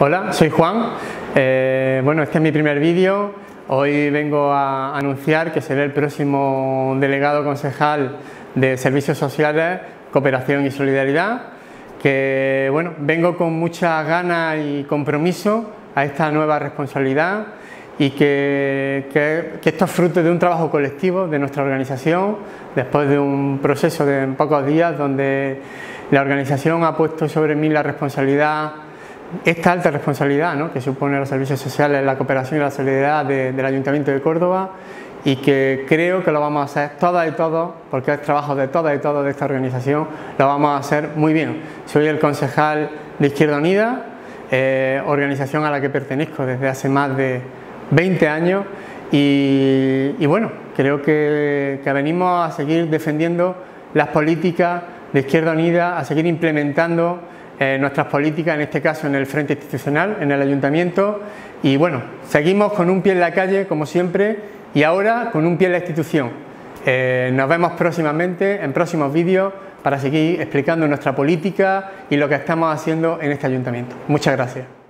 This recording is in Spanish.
Hola, soy Juan. Bueno, este es mi primer vídeo. Hoy vengo a anunciar que seré el próximo delegado concejal de Servicios Sociales, Cooperación y Solidaridad, que bueno, vengo con muchas ganas y compromiso a esta nueva responsabilidad y que esto es fruto de un trabajo colectivo de nuestra organización, después de un proceso de pocos días donde la organización ha puesto sobre mí la responsabilidad, esta alta responsabilidad, ¿no?, que supone los servicios sociales, la cooperación y la solidaridad del Ayuntamiento de Córdoba, y que creo que lo vamos a hacer todas y todos, porque es trabajo de todas y todos de esta organización, lo vamos a hacer muy bien. Soy el concejal de Izquierda Unida, organización a la que pertenezco desde hace más de 20 años y bueno, creo que venimos a seguir defendiendo las políticas de Izquierda Unida, a seguir implementando nuestras políticas, en este caso en el frente institucional, en el ayuntamiento, y bueno, seguimos con un pie en la calle como siempre y ahora con un pie en la institución. Nos vemos próximamente en próximos vídeos para seguir explicando nuestra política y lo que estamos haciendo en este ayuntamiento. Muchas gracias.